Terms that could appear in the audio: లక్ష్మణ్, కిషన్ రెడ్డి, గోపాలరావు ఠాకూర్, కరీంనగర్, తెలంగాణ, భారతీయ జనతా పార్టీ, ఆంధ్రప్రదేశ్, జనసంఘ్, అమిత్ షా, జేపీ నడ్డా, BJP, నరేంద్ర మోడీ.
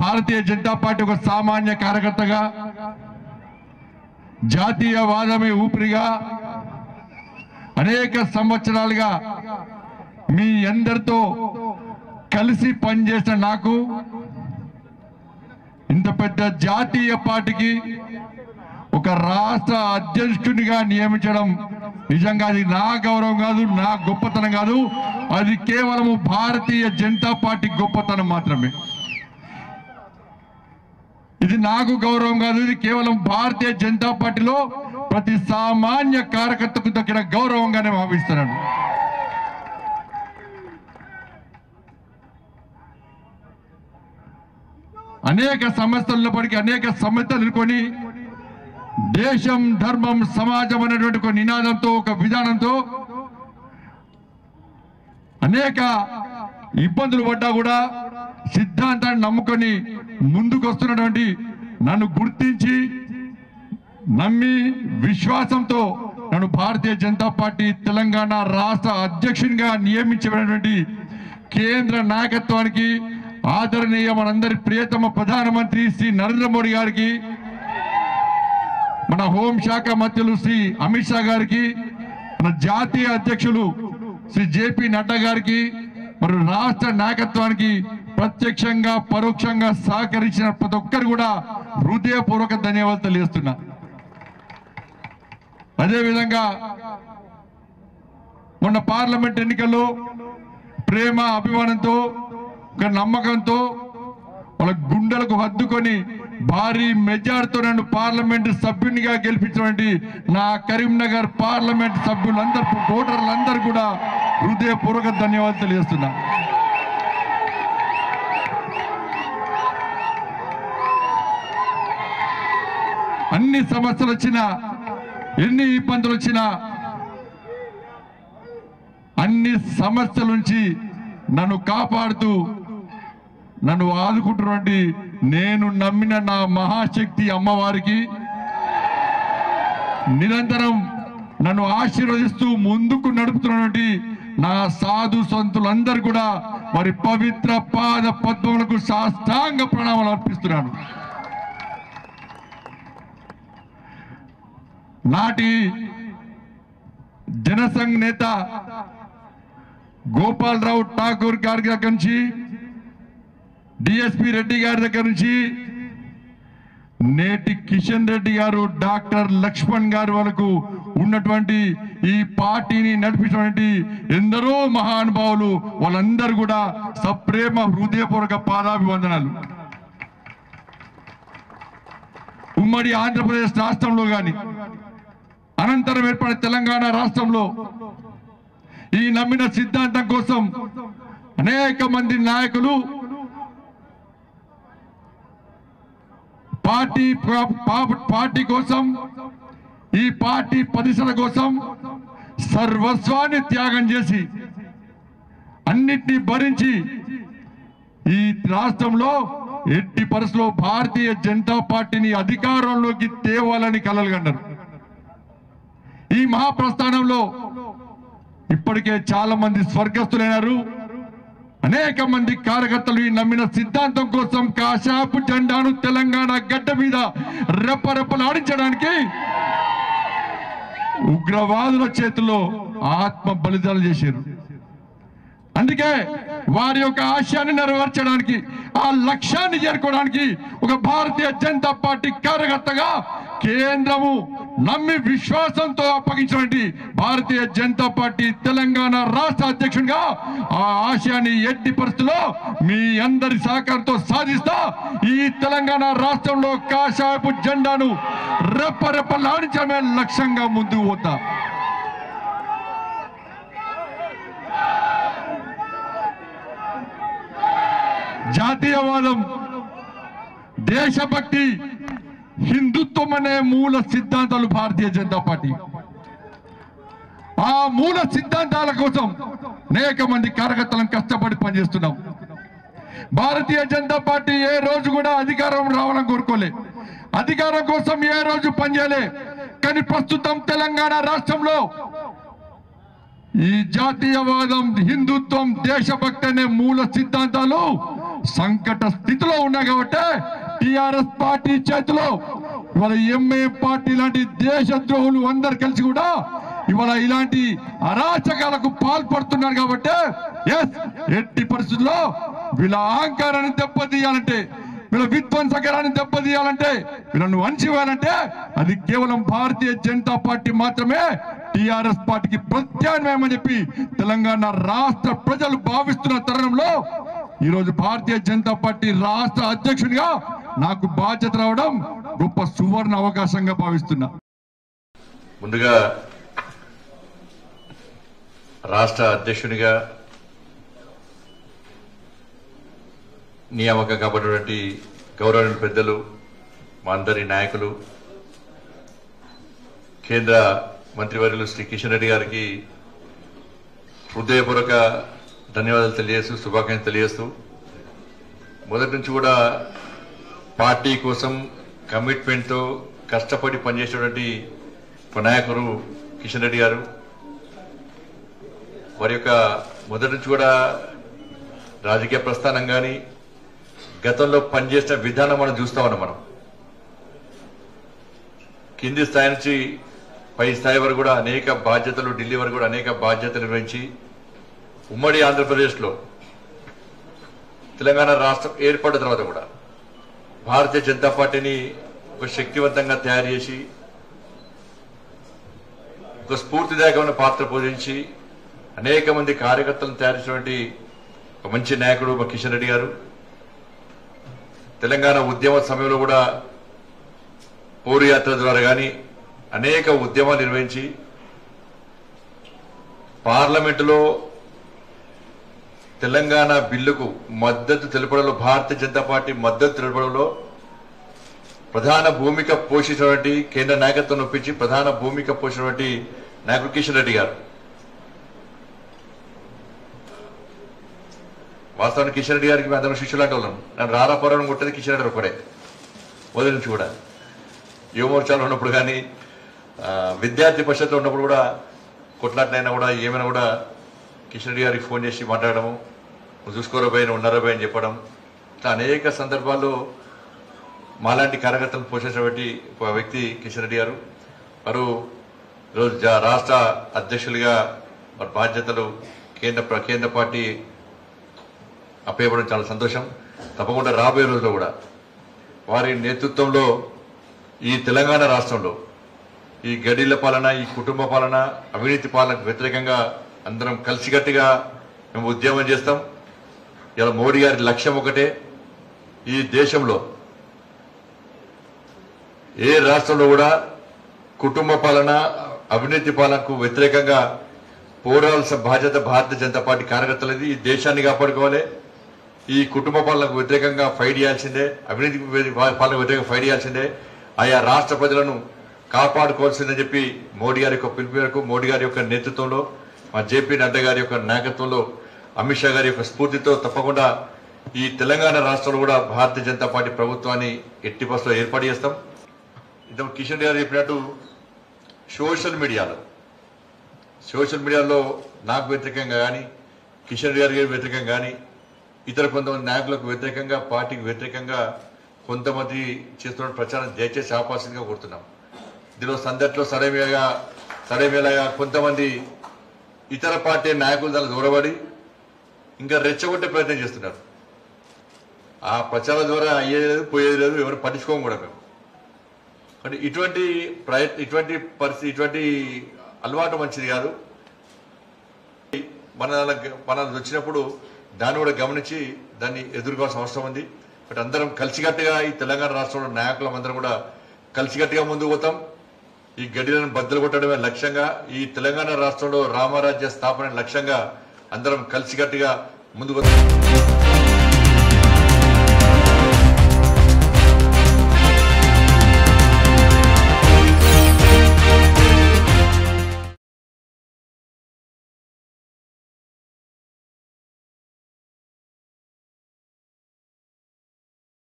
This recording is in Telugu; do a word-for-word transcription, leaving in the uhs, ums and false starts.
भारतीय जनता पार्टी ఒక సామాన్య కార్యకర్తగా జాతీయవాదమే ఊపిరిగా అనేక సంవత్సరాలుగా మీ అందరితో కలిసి పని చేసిన నాకు ఇంత పెద్ద జాతీయ పార్టీకి ఒక రాష్ట్ర అధ్యక్షునిగా నియమించడం నిజంగా అది నా గౌరవం కాదు నా గొప్పతనం కాదు అది కేవలం భారతీయ జనతా పార్టీ గొప్పతనం మాత్రమే ఇది నాకు గౌరవం కాదు ఇది కేవలం భారతీయ జనతా పార్టీలో ప్రతి సామాన్య కార్యకర్తకు దక్కిన గౌరవంగానే భావిస్తున్నాను అనేక సమస్యలపడికి అనేక సమస్యలు కొని దేశం ధర్మం సమాజం అనేటువంటి ఒక నినాదంతో ఒక విధానంతో అనేక ఇబ్బందులు పడ్డా కూడా సిద్ధాంతాన్ని నమ్ముకొని ముందుకు వస్తున్నటువంటి నన్ను గుర్తించి నమ్మి విశ్వాసంతో నన్ను భారతీయ జనతా పార్టీ తెలంగాణ రాష్ట్ర అధ్యక్షునిగా నియమించబడినటువంటి కేంద్ర నాయకత్వానికి ఆదరణీయ మనందరి ప్రియతమ ప్రధానమంత్రి శ్రీ నరేంద్ర మోడీ గారికి మన హోంశాఖ మంత్రులు శ్రీ అమిత్ షా గారికి మన జాతీయ అధ్యక్షులు శ్రీ జేపీ నడ్డా గారికి మరి రాష్ట్ర నాయకత్వానికి ప్రత్యక్షంగా పరోక్షంగా సహకరించిన ప్రతి ఒక్కరు కూడా హృదయపూర్వక ధన్యవాదాలు తెలియజేస్తున్నా. అదేవిధంగా మొన్న పార్లమెంట్ ఎన్నికల్లో ప్రేమ అభిమానంతో ఒక నమ్మకంతో వాళ్ళ గుండెలకు హద్దుకొని భారీ మెజార్టీతో నన్ను పార్లమెంట్ సభ్యునిగా గెలిపించినటువంటి నా కరీంనగర్ పార్లమెంట్ సభ్యులందరూ ఓటర్లందరూ కూడా హృదయపూర్వక ధన్యవాదాలు తెలియజేస్తున్నా. అన్ని సమస్యలు వచ్చినా ఎన్ని ఇబ్బందులు వచ్చినా అన్ని సమస్యల నుంచి నన్ను కాపాడుతూ నన్ను ఆదుకుంటున్నటువంటి నేను నమ్మిన నా మహాశక్తి అమ్మవారికి నిరంతరం నన్ను ఆశీర్వదిస్తూ ముందుకు నడుపుతున్నటువంటి నా సాధు సంతులందరూ కూడా వారి పవిత్ర పాద పద్మములకు సాష్టాంగ ప్రణామాలు అర్పిస్తున్నాను. నాటి జనసంఘ్ నేత గోపాలరావు ఠాకూర్ గారి దగ్గర నుంచి డిఎస్పి రెడ్డి గారి దగ్గర నుంచి నేటి కిషన్ రెడ్డి గారు డాక్టర్ లక్ష్మణ్ గారు వరకు ఉన్నటువంటి ఈ పార్టీని నడిపినటువంటి ఎందరో మహానుభావులు వాళ్ళందరూ కూడా సప్రేమ హృదయపూర్వక పాదాభివందనాలు. ఉమ్మడి ఆంధ్రప్రదేశ్ రాష్ట్రంలో కానీ అనంతరం ఏర్పడిన తెలంగాణ రాష్ట్రంలో ఈ నమ్మిన సిద్ధాంతం కోసం అనేక మంది నాయకులు పార్టీ పార్టీ కోసం ఈ పార్టీ పరిసర కోసం సర్వస్వాన్ని త్యాగం చేసి అన్నిటినీ భరించి ఈ రాష్ట్రంలో ఎట్టి పరిస్థితుల్లో భారతీయ జనతా పార్టీని అధికారంలోకి తేవాలని కలలుగన్నారు. ఈ మహాప్రస్థానంలో ఇప్పటికే చాలా మంది స్వర్గస్థులైనారు. అనేక మంది కార్యకర్తలు ఈ నమ్మిన సిద్ధాంతం కోసం కాషాపు జెండాను తెలంగాణ గడ్డ మీద రెప్పరెప్పలాడించడానికి ఉగ్రవాదుల చేతిలో ఆత్మ బలిదానం చేశారు. అందుకే వారి యొక్క ఆశయాన్ని నెరవేర్చడానికి ఆ లక్ష్యాన్ని చేరుకోవడానికి ఒక భారతీయ జనతా పార్టీ కార్యకర్తగా కేంద్రము నమ్మి విశ్వాసంతో అప్పగించినటువంటి భారతీయ జనతా పార్టీ తెలంగాణ రాష్ట్ర అధ్యక్షునిగా ఆ ఆశయాన్ని ఎట్టి పరిస్థితుల్లో మీ అందరి సహకారంతో సాధిస్తా ఈ తెలంగాణ రాష్ట్రంలో కాషాయపు జెండాను రెప్పరెప్పలాడించడమే లక్ష్యంగా ముందుకు పోతా. జాతీయవాదం, దేశభక్తి, హిందుత్వం అనే మూల సిద్ధాంతాలు భారతీయ జనతా పార్టీ. ఆ మూల సిద్ధాంతాల కోసం అనేక మంది కార్యకర్తలను కష్టపడి పనిచేస్తున్నాం. భారతీయ జనతా పార్టీ ఏ రోజు కూడా అధికారం రావాలని కోరుకోలే, అధికారం కోసం ఏ రోజు పనిచేయలే. కానీ ప్రస్తుతం తెలంగాణ రాష్ట్రంలో ఈ జాతీయవాదం, హిందుత్వం, దేశభక్తి అనే మూల సిద్ధాంతాలు संकट स्थित पार्टी चतमे पार्टी लाट देश द्रोह अंदर कल इवा इलांट अराचक पाबे परस्थित वील अहंकार दीये वील विध्वंसकरा दीये वील वंशे अभी केवल Bharatiya Janata party मतमे TRS party की प्रत्याम्नायमन राष्ट्र प्रजल भावस्थुन्न तरुणंलो भारतीय जनता पार्टी राष्ट्र अध्यक्षुनिगा नाकु बाध्यत रावडं गोप्प सुवर्ण अवकाशंगा भाविस्तुन्ना। मुंदुगा राष्ट्र अध्यक्षुनिगा नियामकं काबट्टिनटुवंटि गौरवनीय पेद्दलु मा अंदरि नायकुलु केंद्र मंत्रिवर्युलु श्री किशन रेड्डी गारिकि హృదయపూర్వక ధన్యవాదాలు తెలియజేస్తూ శుభాకాంక్షలు తెలియజేస్తూ మొదటి నుంచి కూడా పార్టీ కోసం కమిట్మెంట్ తో కష్టపడి పనిచేసేటువంటి నాయకుడు కిషన్ రెడ్డి గారు వారియొక్క మొదటి నుంచి కూడా రాజకీయ ప్రస్థానం గాని గతంలో పనిచేసిన విధానం మనం చూస్తామన్న మనం కింది స్థాయి నుంచి పై స్థాయి వరకు కూడా అనేక బాధ్యతలు ఢిల్లీ వరకు కూడా అనేక బాధ్యతలు నిర్వహించి ఉమ్మడి ఆంధ్రప్రదేశ్ లో తెలంగాణ రాష్ట్రం ఏర్పడిన తర్వాత కూడా భారతీయ జనతా పార్టీని ఒక శక్తివంతంగా తయారు చేసి ఒక స్ఫూర్తిదాయకమైన పాత్ర పోషించి అనేక మంది కార్యకర్తలను తయారు చేసినటువంటి ఒక మంచి నాయకుడు మా కిషన్ రెడ్డి గారు తెలంగాణ ఉద్యమ సమయంలో కూడా పౌర యాత్ర ద్వారా గాని అనేక ఉద్యమాలు నిర్వహించి పార్లమెంటులో తెలంగాణ బిల్లుకు మద్దతు తెలుపడంలో భారతీయ జనతా పార్టీ మద్దతు తెలుపడంలో ప్రధాన భూమిక పోషించినటువంటి కేంద్ర నాయకత్వం నొప్పించి ప్రధాన భూమిక పోషించినటువంటి నాయకుడు కిషన్ రెడ్డి గారు వాస్తవానికి కిషన్ రెడ్డి గారికి అందరం శిష్యులాంటి వాళ్ళం నన్ను రారా పోరాటం కొట్టేది కిషన్ రెడ్డి ఒకడే మొదటి నుంచి కూడా యువమోర్చాలో ఉన్నప్పుడు కానీ విద్యార్థి పరిషత్లో ఉన్నప్పుడు కూడా కొట్లాటైనా కూడా ఏమైనా కూడా కిషన్ రెడ్డి గారికి ఫోన్ చేసి మాట్లాడము చూసుకోరా పోయిన ఉన్నారా పోయి అని చెప్పడం ఇట్లా అనేక సందర్భాల్లో మాలాంటి కార్యకర్తలను పోషించినటువంటి ఒక వ్యక్తి కిషన్ రెడ్డి గారు వారు ఈరోజు రాష్ట్ర అధ్యక్షులుగా వారి బాధ్యతలు కేంద్ర కేంద్ర పార్టీ అప్పగించడం చాలా సంతోషం. తప్పకుండా రాబోయే రోజుల్లో కూడా వారి నేతృత్వంలో ఈ తెలంగాణ రాష్ట్రంలో ఈ గడిల పాలన ఈ కుటుంబ పాలన అవినీతి పాలనకు వ్యతిరేకంగా అందరం కలిసికట్టుగా మేము ఉద్యమం చేస్తాం. ఇలా మోడీ గారి లక్ష్యం ఒకటే, ఈ దేశంలో ఏ రాష్ట్రంలో కూడా కుటుంబ పాలన అవినీతి పాలనకు వ్యతిరేకంగా పోరాడాల్సిన బాధ్యత భారతీయ జనతా పార్టీ కార్యకర్తలది. ఈ దేశాన్ని కాపాడుకోవాలి, ఈ కుటుంబ పాలనకు వ్యతిరేకంగా ఫైట్ చేయాల్సిందే, అవినీతి పాలనకు వ్యతిరేకంగా ఫైట్ చేయాల్సిందే, ఆయా రాష్ట్ర ప్రజలను కాపాడుకోవాల్సిందని చెప్పి మోడీ గారి యొక్క పిలుపు మేరకు మోడీ గారి యొక్క నేతృత్వంలో మా జేపీ నడ్డా గారి యొక్క నాయకత్వంలో అమిత్ షా గారి యొక్క స్ఫూర్తితో తప్పకుండా ఈ తెలంగాణ రాష్ట్రంలో కూడా భారతీయ జనతా పార్టీ ప్రభుత్వాన్ని ఎట్టి బస్సులో ఏర్పాటు చేస్తాం. ఇంత కిషన్ రెడ్డి గారు చెప్పినట్టు సోషల్ మీడియాలో సోషల్ మీడియాలో నాకు వ్యతిరేకంగా కానీ కిషన్ రెడ్డి గారికి వ్యతిరేకంగా కానీ ఇతర కొంతమంది నాయకులకు వ్యతిరేకంగా పార్టీకి వ్యతిరేకంగా కొంతమంది చేస్తున్న ప్రచారం దయచేసి ఆపాల్సిందిగా కోరుతున్నాం. దీనిలో సందట్లో సరైనగా సరైనలాగా కొంతమంది ఇతర పార్టీ నాయకులు దాన్ని దూరబడి ఇంకా రెచ్చగొట్టే ప్రయత్నం చేస్తున్నారు. ఆ ప్రచారం ద్వారా అయ్యేది లేదు, పోయేది లేదు, ఎవరు పట్టించుకోము కూడా మేము. అంటే ఇటువంటి ప్రయత్ ఇటువంటి పరిస్థితి ఇటువంటి అలవాటు మంచిది కాదు. మన మన వచ్చినప్పుడు దాన్ని కూడా గమనించి దాన్ని ఎదుర్కోవాల్సిన అవసరం ఉంది. బట్ అందరం కలిసికట్టుగా ఈ తెలంగాణ రాష్ట్రంలో నాయకులం అందరం కూడా కలిసికట్టుగా ముందుకు పోతాం. ఈ గడిలను బద్దలు కొట్టడమే లక్ష్యంగా ఈ తెలంగాణ రాష్ట్రంలో రామరాజ్య స్థాపన లక్ష్యంగా అందరం కలిసికట్టుగా ముందుకు పోతాం.